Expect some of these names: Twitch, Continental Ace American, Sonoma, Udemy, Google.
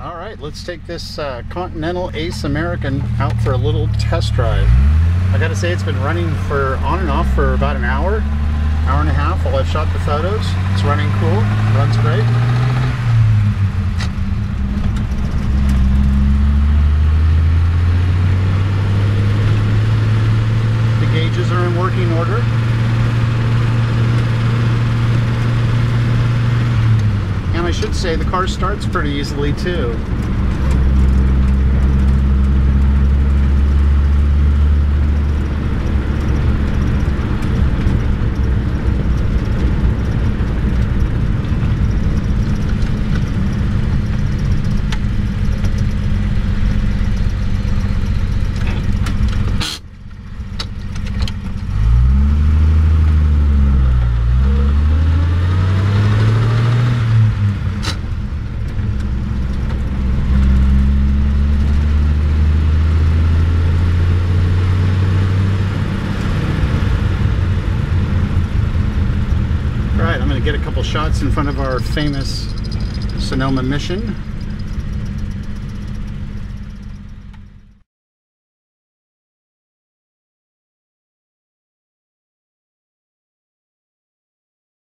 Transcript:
All right, let's take this Continental Ace American out for a little test drive. I gotta say, it's been running for on and off for about an hour, hour and a half while I've shot the photos. It's running cool, runs great. The gauges are in working order. I should say the car starts pretty easily too. Get a couple shots in front of our famous Sonoma Mission.